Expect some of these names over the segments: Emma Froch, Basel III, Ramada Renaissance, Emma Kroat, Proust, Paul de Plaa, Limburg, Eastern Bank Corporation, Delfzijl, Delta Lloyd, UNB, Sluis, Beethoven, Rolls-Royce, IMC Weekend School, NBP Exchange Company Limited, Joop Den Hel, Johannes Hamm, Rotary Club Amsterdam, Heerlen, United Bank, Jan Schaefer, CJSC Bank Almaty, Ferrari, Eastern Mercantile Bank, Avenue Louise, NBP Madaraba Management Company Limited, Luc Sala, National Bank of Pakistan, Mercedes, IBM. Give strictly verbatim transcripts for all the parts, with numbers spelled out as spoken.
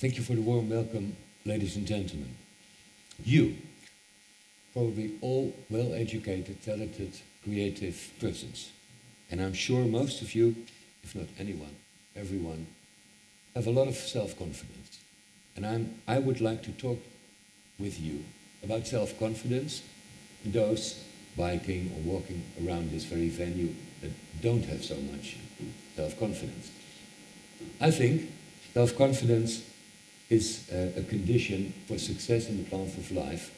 Thank you for the warm welcome, ladies and gentlemen. You, probably all well-educated, talented, creative persons. And I'm sure most of you, if not anyone, everyone, have a lot of self-confidence. And I'm, I would like to talk with you about self-confidence, those biking or walking around this very venue that don't have so much self-confidence. I think self-confidence is a, a condition for success in the path of life,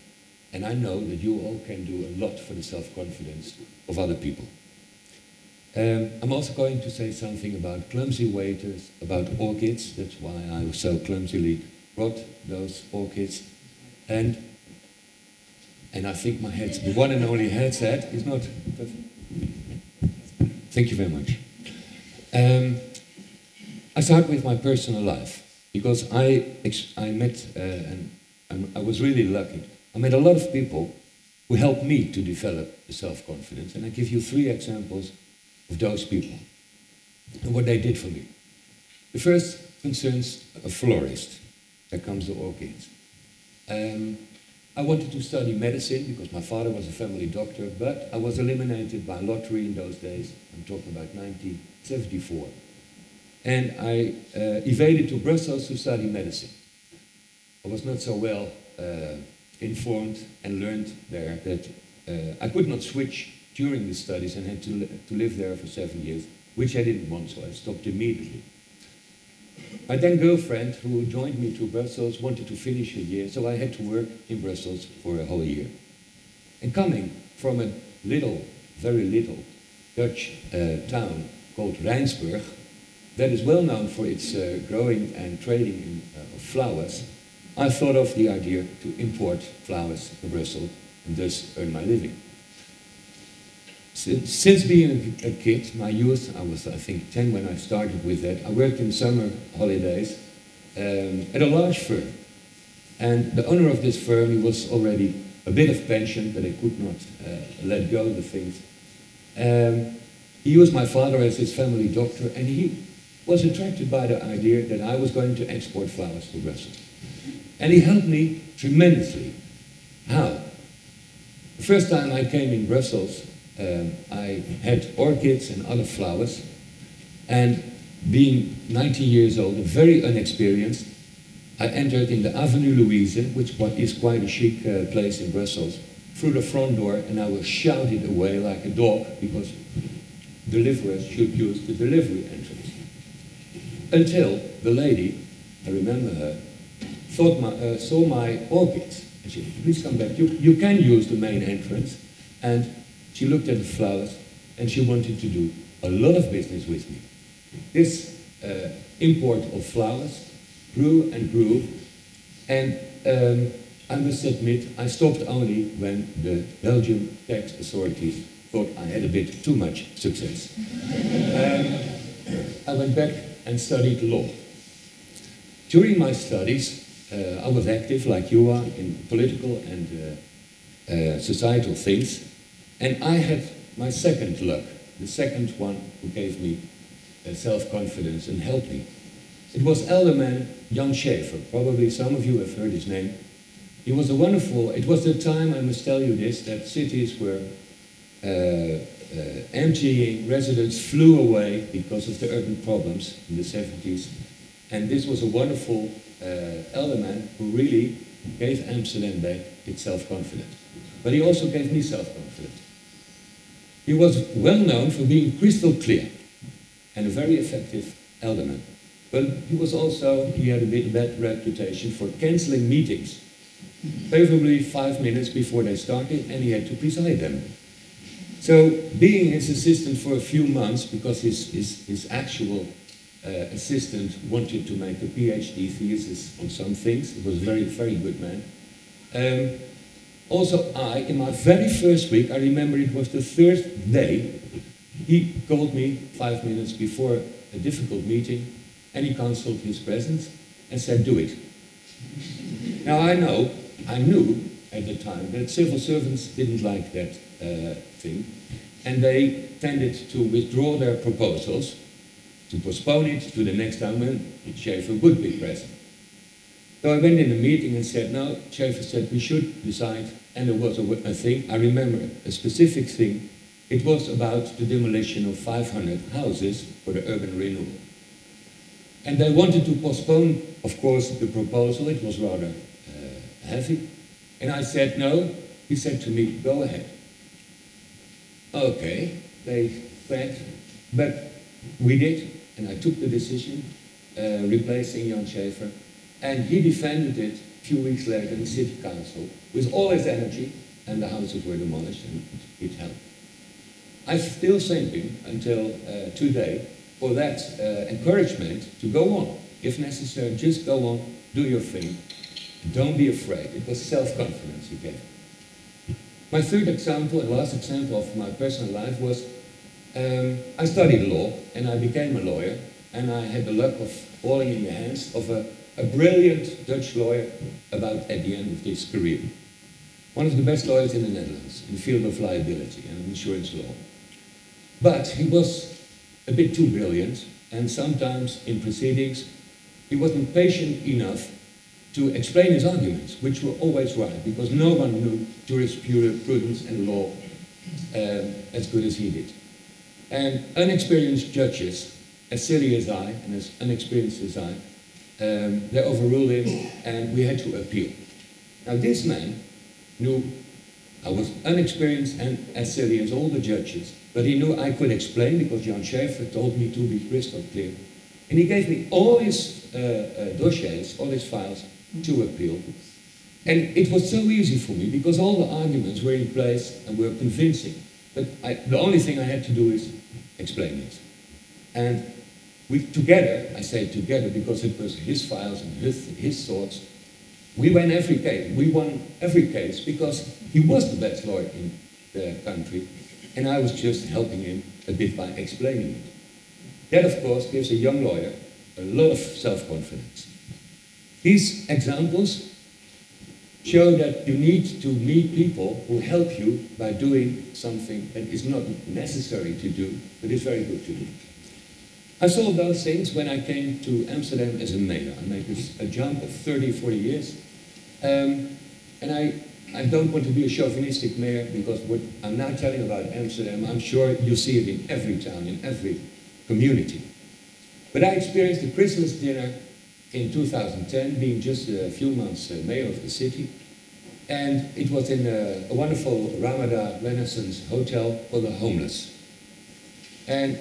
and I know that you all can do a lot for the self-confidence of other people. Um, I'm also going to say something about clumsy waiters, about orchids. That's why I so clumsily brought those orchids. And, and I think my headset, the one and only headset, is not perfect. Thank you very much. Um, I start with my personal life, because I, I met, uh, and I was really lucky, I met a lot of people who helped me to develop the self-confidence, and I give you three examples of those people and what they did for me. The first concerns a florist. There comes the orchids. Um, I wanted to study medicine because my father was a family doctor, but I was eliminated by lottery in those days. I'm talking about nineteen seventy-four. And I uh, evaded to Brussels to study medicine. I was not so well uh, informed and learned there that uh, I could not switch during the studies and had to, li to live there for seven years, which I didn't want, so I stopped immediately. My then girlfriend, who joined me to Brussels, wanted to finish her year, so I had to work in Brussels for a whole year. And coming from a little, very little Dutch uh, town called Rijnsburg, that is well known for its uh, growing and trading in, uh, of flowers, I thought of the idea to import flowers to Brussels and thus earn my living. Since, since being a kid, my youth, I was I think ten when I started with that, I worked in summer holidays um, at a large firm. And the owner of this firm, he was already a bit of pension, but I could not uh, let go of the things. Um, he used my father as his family doctor, and he was attracted by the idea that I was going to export flowers to Brussels. And he helped me tremendously. How? The first time I came in Brussels, Um, I had orchids and other flowers, and being nineteen years old, very inexperienced, I entered in the Avenue Louise, which is quite a chic uh, place in Brussels, through the front door, and I was shouted away like a dog, because deliverers should use the delivery entrance. Until the lady, I remember her, thought my, uh, saw my orchids, and she said, "Please come back, you, you can use the main entrance." And she looked at the flowers, and she wanted to do a lot of business with me. This uh, import of flowers grew and grew, and um, I must admit, I stopped only when the Belgian tax authorities thought I had a bit too much success. um, I went back and studied law. During my studies, uh, I was active, like you are, in political and uh, uh, societal things. And I had my second luck, the second one who gave me uh, self-confidence and helped me. It was elderman Jan Schaefer. Probably some of you have heard his name. He was a wonderful, it was the time, I must tell you this, that cities were uh, uh, emptying, residents flew away because of the urban problems in the seventies. And this was a wonderful uh, elderman who really gave Amsterdam back its self-confidence. But he also gave me self-confidence. He was well known for being crystal clear and a very effective alderman. But he was also, he had a bit of bad reputation for cancelling meetings, favorably five minutes before they started, and he had to preside them. So being his assistant for a few months, because his, his, his actual uh, assistant wanted to make a PhD thesis on some things, he was a very, very good man. Um, Also, I, in my very first week, I remember it was the third day, he called me five minutes before a difficult meeting, and he cancelled his presence and said, "Do it." Now I know, I knew at the time that civil servants didn't like that uh, thing, and they tended to withdraw their proposals, to postpone it to the next time when Schaefer would be present. So I went in a meeting and said, no, Schaefer said we should decide, and there was a, a thing, I remember a specific thing, it was about the demolition of five hundred houses for the urban renewal. And they wanted to postpone, of course, the proposal, it was rather uh, heavy. And I said no, he said to me, go ahead. Okay, they said, but we did, and I took the decision, uh, replacing Jan Schaefer, and he defended it a few weeks later in the city council with all his energy, and the houses were demolished, and it helped. I'm still thanking until uh, today for that uh, encouragement to go on. If necessary, just go on, do your thing, don't be afraid. It was self-confidence he gave. My third example and last example of my personal life was um, I studied law and I became a lawyer, and I had the luck of falling in the hands of a, a brilliant Dutch lawyer about at the end of his career. One of the best lawyers in the Netherlands in the field of liability and insurance law. But he was a bit too brilliant, and sometimes in proceedings he wasn't patient enough to explain his arguments, which were always right, because no one knew jurisprudence and law um, as good as he did. And unexperienced judges, as silly as I and as unexperienced as I, um, they overruled him and we had to appeal. Now this man knew I was unexperienced and as silly as all the judges, but he knew I could explain because Jan Schaefer told me to be crystal clear. And he gave me all his uh, uh, dossiers, all his files, to appeal. And it was so easy for me because all the arguments were in place and were convincing. But I, the only thing I had to do is explain it. And we together, I say together because it was his files and his, his thoughts, we won every case. We won every case because he was the best lawyer in the country and I was just helping him a bit by explaining it. That, of course, gives a young lawyer a lot of self-confidence. These examples show that you need to meet people who help you by doing something that is not necessary to do, but is very good to do. I saw those things when I came to Amsterdam as a mayor. I made a jump of thirty, forty years. Um, and I, I don't want to be a chauvinistic mayor, because what I'm now telling about Amsterdam, I'm sure you see it in every town, in every community. But I experienced the Christmas dinner in two thousand ten, being just a few months uh, mayor of the city. And it was in a, a wonderful Ramada Renaissance hotel for the homeless. And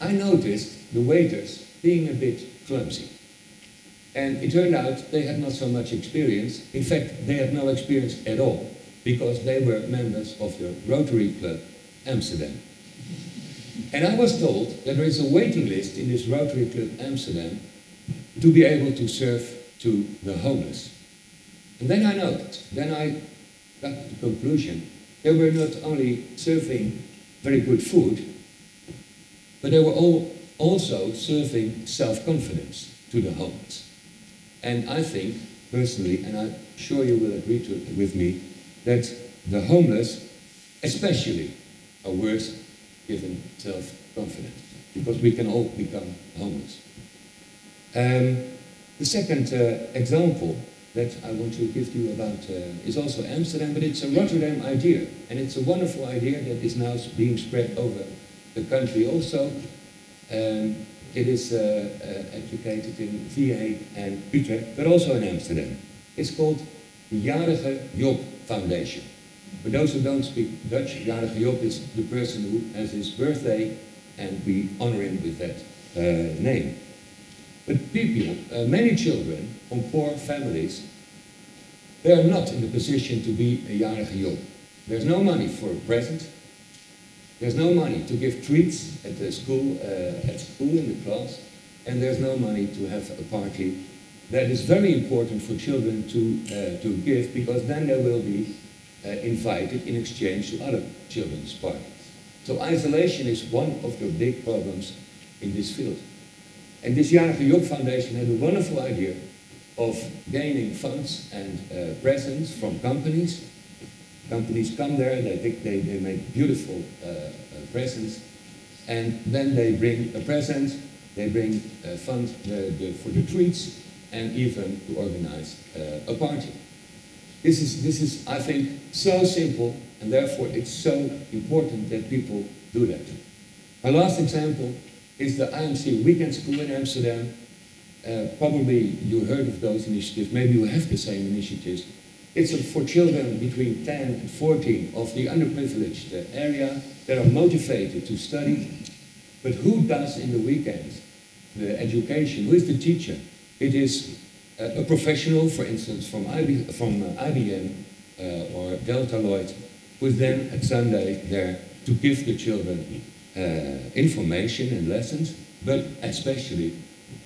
I noticed the waiters being a bit clumsy. And it turned out they had not so much experience. In fact, they had no experience at all, because they were members of the Rotary Club Amsterdam. And I was told that there is a waiting list in this Rotary Club Amsterdam to be able to serve to the homeless. And then I noticed, then I got the conclusion, they were not only serving very good food, but they were all also serving self-confidence to the homeless. And I think, personally, and I'm sure you will agree to, with me, that the homeless especially are worse given self-confidence, because we can all become homeless. Um, the second uh, example that I want to give you about uh, is also Amsterdam, but it's a Rotterdam idea, and it's a wonderful idea that is now being spread over the country also. Um, it is uh, uh, educated in V A and Utrecht, but also in Amsterdam. It's called the Jarige Job Foundation. For those who don't speak Dutch, Jarige Job is the person who has his birthday, and we honor him with that uh, name. But people, uh, many children from poor families, they are not in the position to be a jarige job. There's no money for a present. There's no money to give treats at the school, uh, at school in the class, and there's no money to have a party. That is very important for children to uh, to give, because then they will be uh, invited in exchange to other children's parties. So isolation is one of the big problems in this field. And this Jarige Job Foundation had a wonderful idea of gaining funds and uh, presents from companies. Companies come there, they, they, they make beautiful uh, uh, presents, and then they bring a present, they bring uh, funds uh, the, for the treats, and even to organize uh, a party. This is, this is, I think, so simple, and therefore it's so important that people do that. My last example is the I M C Weekend School in Amsterdam. Uh, probably you heard of those initiatives, maybe you have the same initiatives. It's for children between ten and fourteen of the underprivileged area that are motivated to study. But who does in the weekends the education? Who is the teacher? It is a professional, for instance, from I B M uh, or Delta Lloyd, who is then at Sunday there to give the children uh, information and lessons, but especially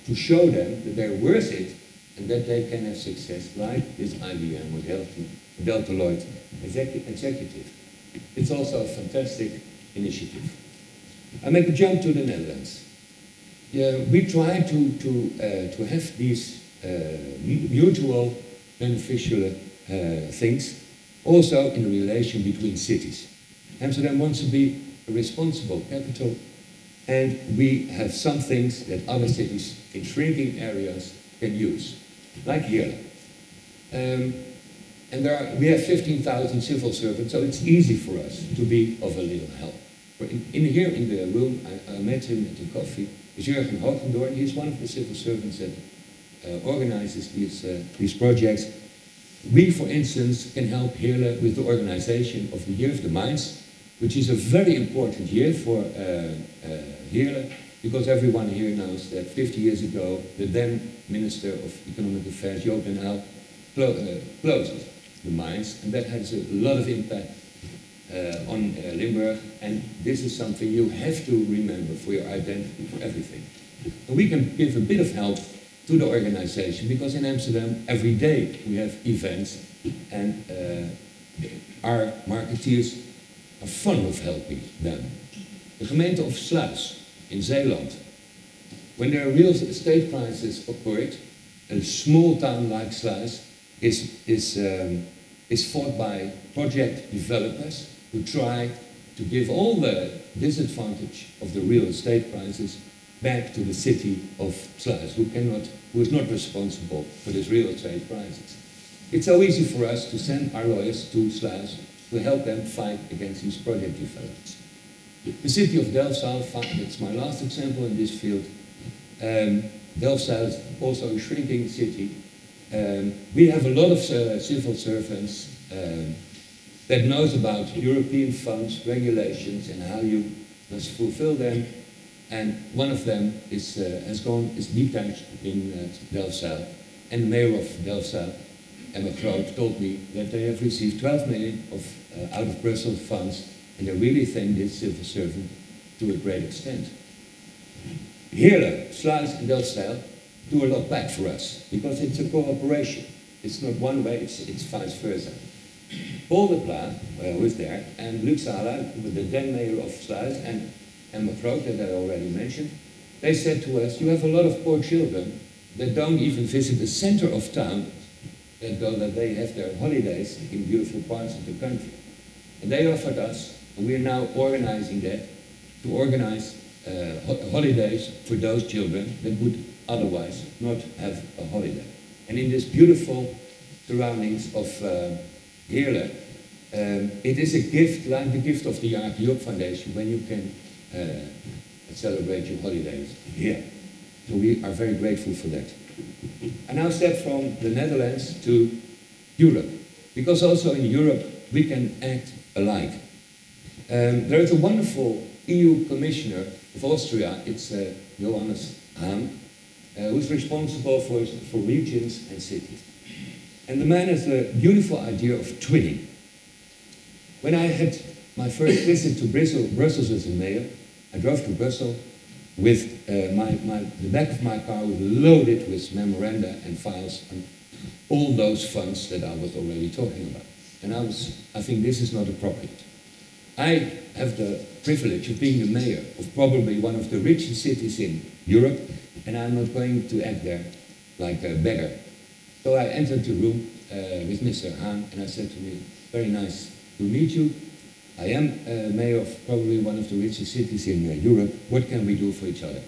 to show them that they're worth it and that they can have success like this I B M with Delta Lloyd executive. It's also a fantastic initiative. I make a jump to the Netherlands. Yeah, we try to, to, uh, to have these uh, mutual beneficial uh, things also in the relation between cities. Amsterdam wants to be a responsible capital, and we have some things that other cities in shrinking areas can use, like Heerlen. Um, and there are, we have fifteen thousand civil servants, so it's easy for us to be of a little help. In, in here in the room, I, I met him at the coffee, is Jurgen Hochendorf. He's one of the civil servants that uh, organizes these, uh, these projects. We, for instance, can help Heerlen with the organization of the Year of the Mines, which is a very important year for uh, uh, Heerlen, because everyone here knows that fifty years ago, the then Minister of Economic Affairs, Joop Den Hel, clo uh, closes the mines, and that has a lot of impact uh, on uh, Limburg, and this is something you have to remember for your identity, for everything. And we can give a bit of help to the organization, because in Amsterdam, every day we have events, and uh, our marketeers are fond of helping them. The gemeente of Sluis in Zeeland. When there are real estate crises occurred, a small town like Sluis is, is, um, is fought by project developers who try to give all the disadvantage of the real estate crisis back to the city of Sluis, who cannot, who is not responsible for this real estate crisis. It's so easy for us to send our lawyers to Sluis to help them fight against these project developments. The city of Delfzijl, that's my last example in this field. Um, Delfzijl is also a shrinking city. Um, we have a lot of uh, civil servants um, that knows about European funds, regulations, and how you must fulfill them. And one of them is uh, has gone is detached in uh, Delfzijl, and the mayor of Delfzijl, Emma Kroat, told me that they have received twelve million of uh, out of Brussels funds. And I really thank this civil servant to a great extent. Heerlen, Sluis and Delfzijl do a lot back for us, because it's a cooperation. It's not one way, it's, it's vice versa. Paul de Plaa uh, was there, and Luc Sala, the then mayor of Sluis, and Emma Froch, that I already mentioned, they said to us, you have a lot of poor children that don't even visit the center of town, though that they have their holidays in beautiful parts of the country. And they offered us, and we are now organizing that, to organize uh, ho holidays for those children that would otherwise not have a holiday. And in this beautiful surroundings of uh, Heerlen, um, it is a gift like the gift of the Jarige Job Foundation when you can uh, celebrate your holidays here. So we are very grateful for that. I now step from the Netherlands to Europe, because also in Europe we can act alike. Um, there is a wonderful E U commissioner of Austria, it's uh, Johannes Hamm, uh, who's responsible for, for regions and cities. And the man has a beautiful idea of twinning. When I had my first visit to Brussels, Brussels as a mayor, I drove to Brussels with uh, my, my, the back of my car was loaded with memoranda and files and all those funds that I was already talking about. And I, was, I think this is not appropriate. I have the privilege of being the mayor of probably one of the richest cities in Europe, and I'm not going to act there like a beggar. So I entered the room uh, with Mister Hahn, and I said to him, very nice to meet you. I am uh, mayor of probably one of the richest cities in uh, Europe. What can we do for each other?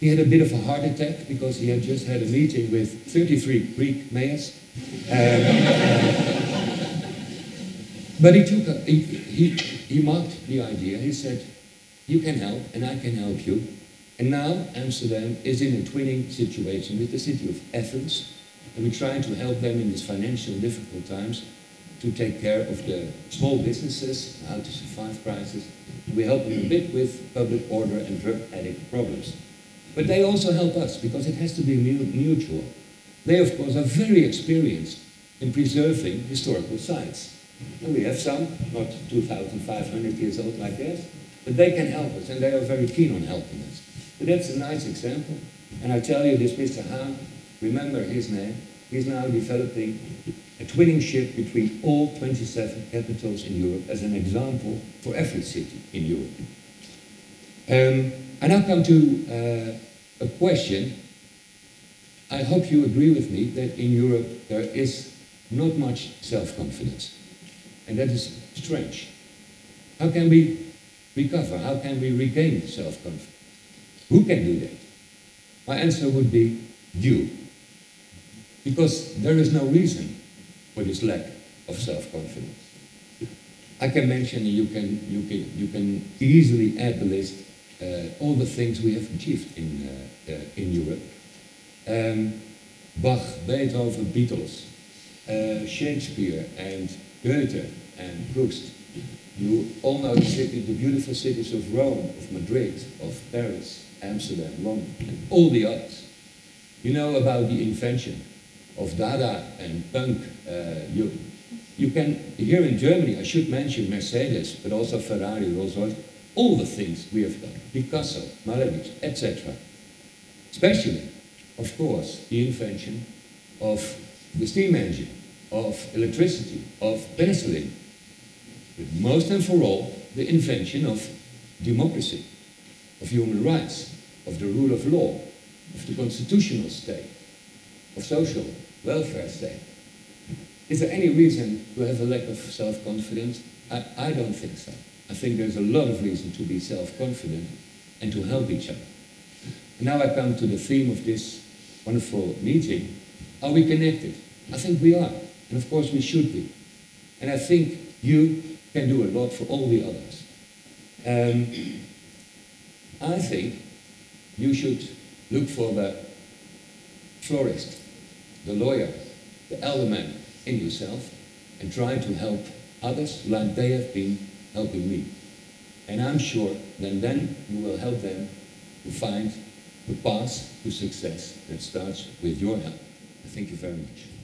He had a bit of a heart attack because he had just had a meeting with thirty-three Greek mayors. Um, but he took a, he, he, he mocked the idea. He said, you can help and I can help you. And now Amsterdam is in a twinning situation with the city of Athens. And we're trying to help them in these financial difficult times to take care of the small businesses, how to survive crisis. We help them a bit with public order and drug addict problems. But they also help us, because it has to be mutual. They, of course, are very experienced in preserving historical sites. And we have some, not two thousand five hundred years old like that, but they can help us, and they are very keen on helping us. But that's a nice example. And I tell you this, Mister Hamm, remember his name, he's now developing a twinning ship between all twenty-seven capitals in Europe as an example for every city in Europe. Um, I now come to uh, a question. I hope you agree with me that in Europe there is not much self-confidence. And that is strange. How can we recover? How can we regain self-confidence? Who can do that? My answer would be you. Because there is no reason for this lack of self-confidence. I can mention, you can, you can, you can easily add the list, uh, all the things we have achieved in, uh, uh, in Europe. Um, Bach, Beethoven, Beatles, uh, Shakespeare and Goethe and Proust. You all know the, city, the beautiful cities of Rome, of Madrid, of Paris, Amsterdam, London, and all the others. You know about the invention of Dada and punk. Uh, you, you can, here in Germany, I should mention Mercedes, but also Ferrari, Rolls-Royce, all the things we have done, Picasso, Malevich, et cetera. Especially, of course, the invention of the steam engine, of electricity, of penicillin, but most and for all, the invention of democracy, of human rights, of the rule of law, of the constitutional state, of social welfare state. Is there any reason to have a lack of self-confidence? I, I don't think so. I think there's a lot of reason to be self-confident and to help each other. And now I come to the theme of this wonderful meeting. Are we connected? I think we are, and of course we should be. And I think you can do a lot for all the others. Um, I think you should look for the florist, the lawyer, the elderman in yourself, and try to help others like they have been helping me. And I'm sure that then you will help them to find the path to success that starts with your help. Thank you very much.